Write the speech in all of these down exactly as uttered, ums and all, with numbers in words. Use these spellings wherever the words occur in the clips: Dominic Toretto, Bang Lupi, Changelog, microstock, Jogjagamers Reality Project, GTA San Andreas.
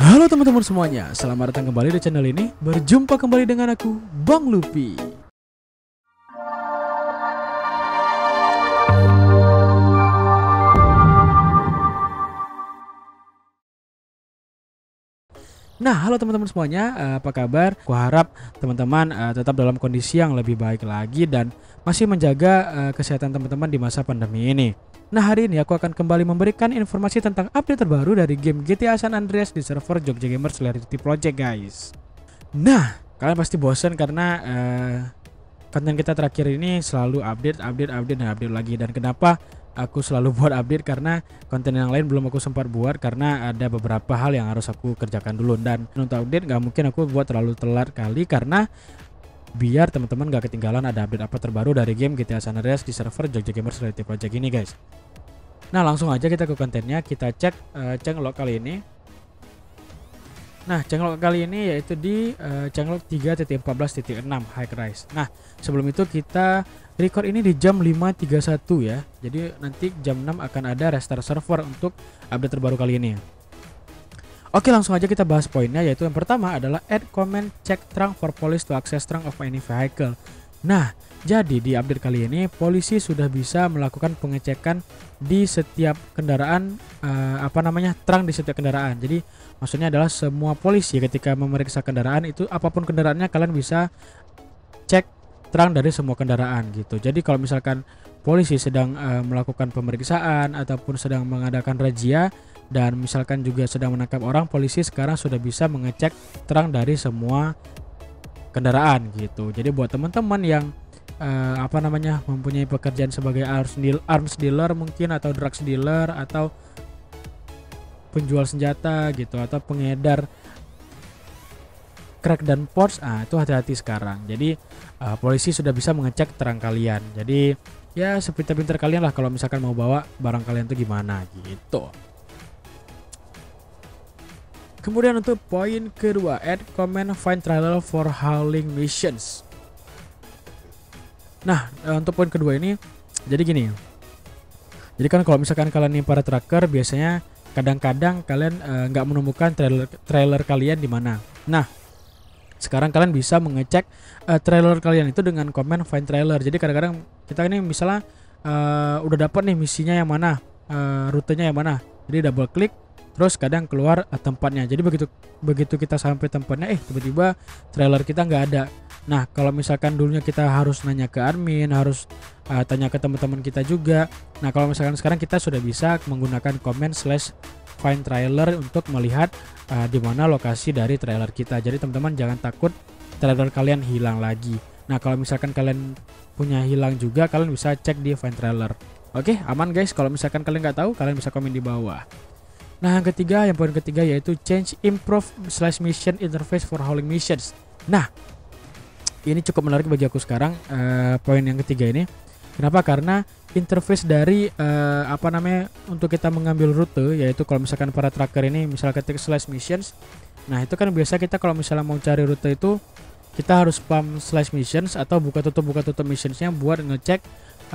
Halo teman-teman semuanya, selamat datang kembali di channel ini. Berjumpa kembali dengan aku, Bang Lupi. Nah, halo teman-teman semuanya, apa kabar? Kuharap teman-teman tetap dalam kondisi yang lebih baik lagi dan masih menjaga kesehatan teman-teman di masa pandemi ini. Nah, hari ini aku akan kembali memberikan informasi tentang update terbaru dari game G T A San Andreas di server Jogjagamers Reality Project, guys. Nah, kalian pasti bosan karena uh, konten kita terakhir ini selalu update, update, update, dan update lagi. Dan kenapa aku selalu buat update? Karena konten yang lain belum aku sempat buat karena ada beberapa hal yang harus aku kerjakan dulu. Dan untuk update nggak mungkin aku buat terlalu telat kali karena biar teman-teman gak ketinggalan ada update apa terbaru dari game G T A San Andreas di server Jogjagamers Reality Project ini, guys. Nah, langsung aja kita ke kontennya, kita cek uh, changelog kali ini. Nah, changelog kali ini yaitu di uh, changelog tiga titik empat belas titik enam high rise. Nah, sebelum itu kita record ini di jam lima tiga puluh satu ya. Jadi nanti jam enam akan ada restart server untuk update terbaru kali ini. Oke, langsung aja kita bahas poinnya, yaitu yang pertama adalah add comment check trunk for police to access trunk of any vehicle. Nah, jadi di update kali ini polisi sudah bisa melakukan pengecekan di setiap kendaraan, eh, apa namanya, trunk di setiap kendaraan. Jadi maksudnya adalah semua polisi ketika memeriksa kendaraan itu apapun kendaraannya kalian bisa cek trunk dari semua kendaraan gitu. Jadi kalau misalkan polisi sedang eh, melakukan pemeriksaan ataupun sedang mengadakan razia dan misalkan juga sedang menangkap orang, polisi sekarang sudah bisa mengecek trunk dari semua kendaraan gitu. Jadi buat teman-teman yang eh, apa namanya mempunyai pekerjaan sebagai arms dealer, arms dealer mungkin, atau drugs dealer, atau penjual senjata gitu, atau pengedar crack dan ports, ah itu hati-hati sekarang. Jadi eh, polisi sudah bisa mengecek trunk kalian. Jadi ya sepintar-pintar kalian lah kalau misalkan mau bawa barang kalian tuh gimana gitu. Kemudian untuk poin kedua, add comment find trailer for hauling missions. Nah, untuk poin kedua ini, jadi gini. Jadi kan kalau misalkan kalian nih para trucker, biasanya kadang-kadang kalian nggak uh, menemukan trailer trailer kalian di mana. Nah, sekarang kalian bisa mengecek uh, trailer kalian itu dengan comment find trailer. Jadi kadang-kadang kita ini misalnya uh, udah dapat nih misinya yang mana, uh, rutenya yang mana. Jadi double klik. Terus kadang keluar tempatnya. Jadi begitu begitu kita sampai tempatnya, eh tiba-tiba trailer kita nggak ada. Nah, kalau misalkan dulunya kita harus nanya ke admin, harus uh, tanya ke teman-teman kita juga. Nah, kalau misalkan sekarang kita sudah bisa menggunakan comment slash find trailer untuk melihat uh, di mana lokasi dari trailer kita. Jadi teman-teman jangan takut trailer kalian hilang lagi. Nah, kalau misalkan kalian punya hilang juga, kalian bisa cek di find trailer. Oke, aman guys. Kalau misalkan kalian nggak tahu, kalian bisa komen di bawah. Nah, yang ketiga, yang poin ketiga yaitu change improve slash mission interface for hauling missions. Nah, ini cukup menarik bagi aku sekarang, eh, poin yang ketiga ini. Kenapa? Karena interface dari eh, apa namanya untuk kita mengambil rute, yaitu kalau misalkan para tracker ini misalnya ketik slash missions. Nah, itu kan biasa kita kalau misalnya mau cari rute itu kita harus spam slash missions atau buka tutup buka tutup missionsnya buat ngecek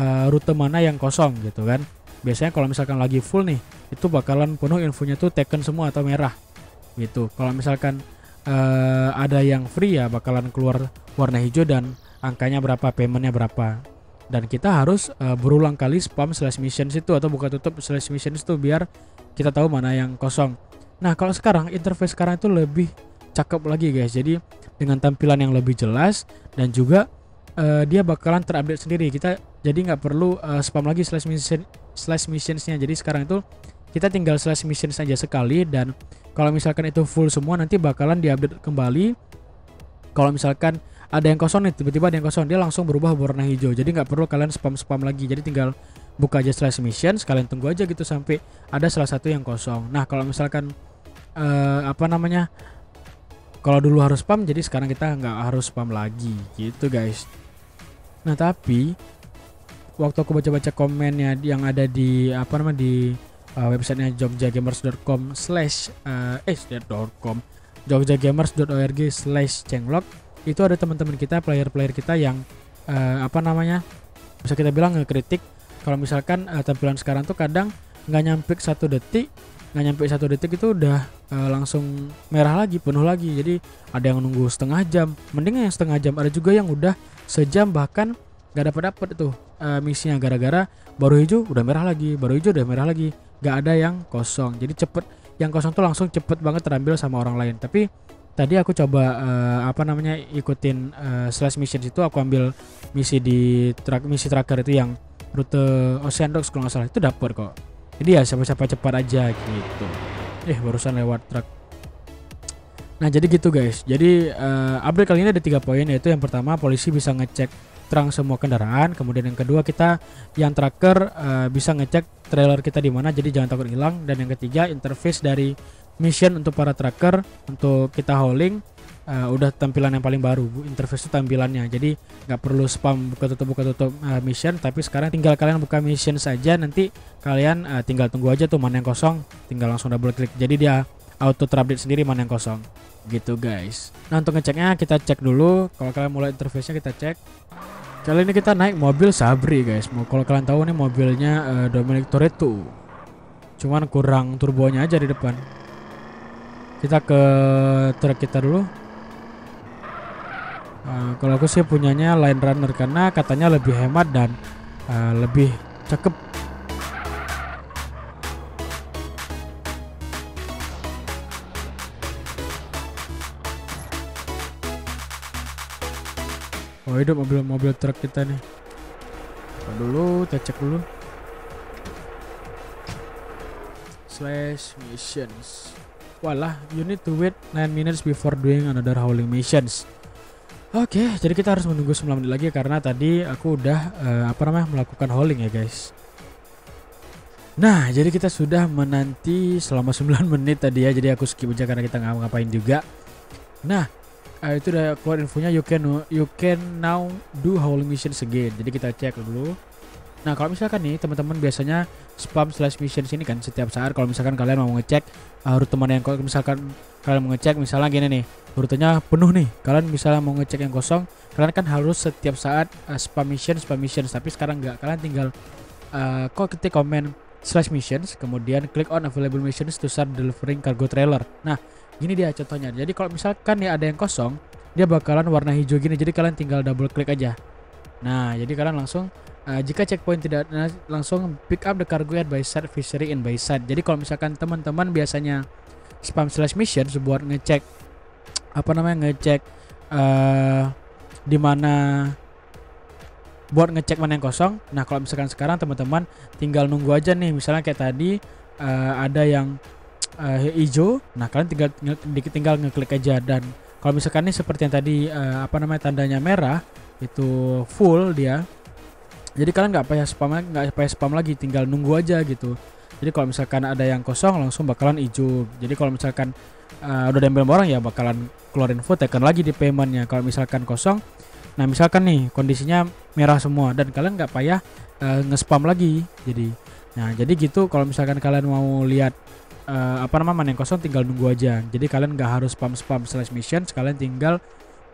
eh, rute mana yang kosong gitu kan. Biasanya kalau misalkan lagi full nih, itu bakalan penuh infonya tuh taken semua atau merah gitu. Kalau misalkan uh, ada yang free ya bakalan keluar warna hijau dan angkanya berapa, paymentnya berapa. Dan kita harus uh, berulang kali spam slash missions itu atau buka tutup slash missions itu biar kita tahu mana yang kosong. Nah, kalau sekarang interface sekarang itu lebih cakep lagi guys. Jadi dengan tampilan yang lebih jelas dan juga Uh, dia bakalan terupdate sendiri. Kita jadi nggak perlu uh, spam lagi slash mission slash missionsnya. Jadi sekarang itu kita tinggal slash mission saja sekali, dan kalau misalkan itu full semua nanti bakalan diupdate kembali. Kalau misalkan ada yang kosong nih, tiba-tiba ada yang kosong, dia langsung berubah warna hijau. Jadi nggak perlu kalian spam-spam lagi. Jadi tinggal buka aja slash mission, kalian tunggu aja gitu sampai ada salah satu yang kosong. Nah, kalau misalkan uh, apa namanya, kalau dulu harus spam, jadi sekarang kita nggak harus spam lagi gitu guys. Nah, tapi waktu aku baca-baca komennya yang ada di apa namanya di uh, websitenya jogjagamers dot com slash uh, eh .com jogjagamers dot org slash changelog, itu ada teman-teman kita, player-player kita yang uh, apa namanya bisa kita bilang ngekritik kalau misalkan uh, tampilan sekarang tuh kadang nggak nyampe satu detik nggak nyampe satu detik itu udah e, langsung merah lagi, penuh lagi. Jadi ada yang nunggu setengah jam, mending yang setengah jam. Ada juga yang udah sejam bahkan nggak dapat dapat tuh e, misinya, gara-gara baru hijau udah merah lagi, baru hijau udah merah lagi, nggak ada yang kosong. Jadi cepet, yang kosong tuh langsung cepet banget terambil sama orang lain. Tapi tadi aku coba uh, apa namanya ikutin uh, slash mission itu, aku ambil misi di track, misi terakhir itu yang rute Ocean Dogs kalau nggak salah, itu dapur kok. Jadi ya siapa-siapa cepat aja gitu. Eh barusan lewat truk. Nah jadi gitu guys. Jadi uh, update kali ini ada tiga poin, yaitu yang pertama polisi bisa ngecek terang semua kendaraan, kemudian yang kedua kita yang tracker uh, bisa ngecek trailer kita di mana, jadi jangan takut hilang, dan yang ketiga interface dari mission untuk para tracker untuk kita hauling uh, udah tampilan yang paling baru, interface itu tampilannya. Jadi nggak perlu spam buka tutup buka tutup uh, mission, tapi sekarang tinggal kalian buka mission saja, nanti kalian uh, tinggal tunggu aja tuh mana yang kosong, tinggal langsung double klik, jadi dia auto terupdate sendiri mana yang kosong gitu guys. Nah untuk ngeceknya kita cek dulu, kalau kalian mulai interface-nya kita cek. Kali ini kita naik mobil Sabri guys. Kalau kalian tahu nih mobilnya uh, Dominic Toretto, cuman kurang turbonya aja di depan. Kita ke truk kita dulu. Uh, kalau aku sih punyanya Line Runner karena katanya lebih hemat dan uh, lebih cakep. Oh hidup mobil-mobil truk kita nih. Kita dulu, kita cek dulu. Slash missions. Walah, you need to wait nine minutes before doing another hauling missions. Oke, okay, jadi kita harus menunggu sembilan menit lagi karena tadi aku udah uh, apa namanya melakukan hauling ya guys. Nah, jadi kita sudah menanti selama sembilan menit tadi ya. Jadi aku skip aja karena kita nggak ngapain juga. Nah, uh, itu udah keluar infonya, you can you can now do hauling missions again. Jadi kita cek dulu. Nah kalau misalkan nih teman-teman biasanya spam slash mission sini kan setiap saat, kalau misalkan kalian mau ngecek uh, rute mana yang, kalau misalkan kalian mau ngecek misalnya gini nih rutenya penuh nih, kalian misalnya mau ngecek yang kosong, kalian kan harus setiap saat uh, spam mission spam mission. Tapi sekarang nggak, kalian tinggal uh, kok ketik komen slash missions kemudian klik on available missions to start delivering cargo trailer. Nah gini dia contohnya. Jadi kalau misalkan nih ada yang kosong, dia bakalan warna hijau gini, jadi kalian tinggal double klik aja. Nah jadi kalian langsung Uh, jika checkpoint tidak ada, langsung pick up the cargo at by side fishery in by side. Jadi kalau misalkan teman-teman biasanya spam slash mission buat ngecek apa namanya ngecek uh, di mana buat ngecek mana yang kosong. Nah kalau misalkan sekarang teman-teman tinggal nunggu aja nih, misalnya kayak tadi uh, ada yang uh, hijau, nah kalian tinggal dikit tinggal ngeklik aja. Dan kalau misalkan ini seperti yang tadi uh, apa namanya tandanya merah itu full dia. Jadi kalian nggak payah spam, nggak payah spam lagi, tinggal nunggu aja gitu. Jadi kalau misalkan ada yang kosong langsung bakalan hijau. Jadi kalau misalkan uh, udah dempel orang ya bakalan keluarin info tekan lagi di paymentnya. Kalau misalkan kosong, nah misalkan nih kondisinya merah semua dan kalian nggak payah uh, nge-spam lagi. Jadi, nah jadi gitu. Kalau misalkan kalian mau lihat uh, apa nama mana yang kosong, tinggal nunggu aja. Jadi kalian nggak harus spam-spam slash mission, kalian tinggal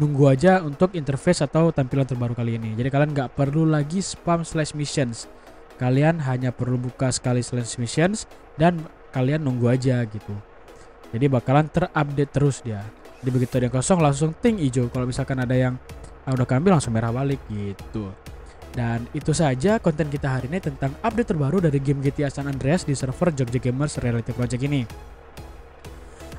nunggu aja untuk interface atau tampilan terbaru kali ini. Jadi kalian nggak perlu lagi spam slash missions, kalian hanya perlu buka sekali slash missions dan kalian nunggu aja gitu. Jadi bakalan terupdate terus dia. Jadi begitu ada yang kosong langsung ting hijau, kalau misalkan ada yang ah, udah keambil langsung merah balik gitu. Dan itu saja konten kita hari ini tentang update terbaru dari game G T A San Andreas di server Jogjagamers Reality Project ini.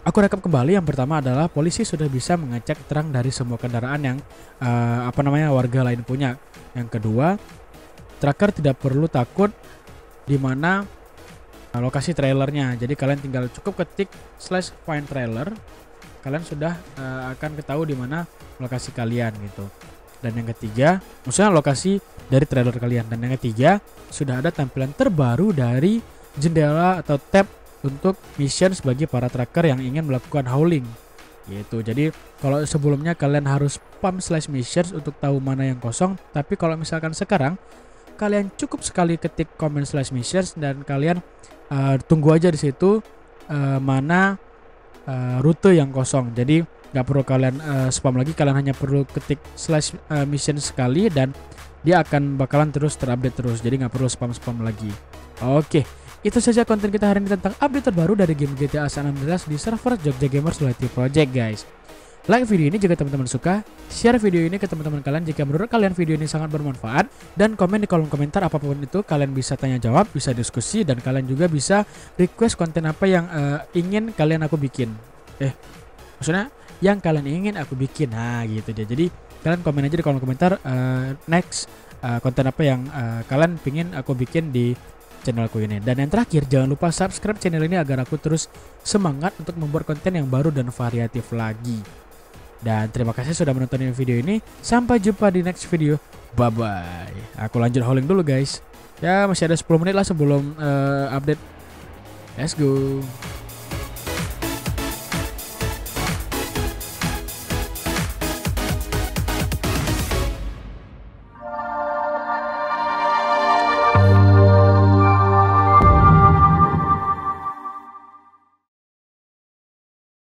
Aku rekap kembali, yang pertama adalah polisi sudah bisa mengecek terang dari semua kendaraan yang uh, apa namanya warga lain punya. Yang kedua, tracker tidak perlu takut di mana uh, lokasi trailernya. Jadi kalian tinggal cukup ketik slash find trailer, kalian sudah uh, akan ketahui di mana lokasi kalian gitu. Dan yang ketiga, maksudnya lokasi dari trailer kalian. Dan yang ketiga, sudah ada tampilan terbaru dari jendela atau tab untuk mission sebagai para tracker yang ingin melakukan hauling gitu. Jadi kalau sebelumnya kalian harus spam slash mission untuk tahu mana yang kosong, tapi kalau misalkan sekarang kalian cukup sekali ketik comment slash mission dan kalian uh, tunggu aja di situ uh, mana uh, rute yang kosong. Jadi nggak perlu kalian uh, spam lagi, kalian hanya perlu ketik slash uh, mission sekali dan dia akan bakalan terus terupdate terus. Jadi nggak perlu spam spam lagi. Oke. Itu saja konten kita hari ini tentang update terbaru dari game G T A San Andreas di server Jogjagamers Reality Project, guys. Like video ini jika teman-teman suka, share video ini ke teman-teman kalian jika menurut kalian video ini sangat bermanfaat, dan komen di kolom komentar apapun itu. Kalian bisa tanya jawab, bisa diskusi, dan kalian juga bisa request konten apa yang uh, ingin kalian aku bikin. Eh, maksudnya yang kalian ingin aku bikin, nah gitu dia. Jadi kalian komen aja di kolom komentar uh, next uh, konten apa yang uh, kalian pingin aku bikin di channelku ini. Dan yang terakhir, jangan lupa subscribe channel ini agar aku terus semangat untuk membuat konten yang baru dan variatif lagi. Dan terima kasih sudah menonton video ini. Sampai jumpa di next video. Bye-bye. Aku lanjut hauling dulu, guys. Ya, masih ada sepuluh menit lah sebelum uh, update. Let's go.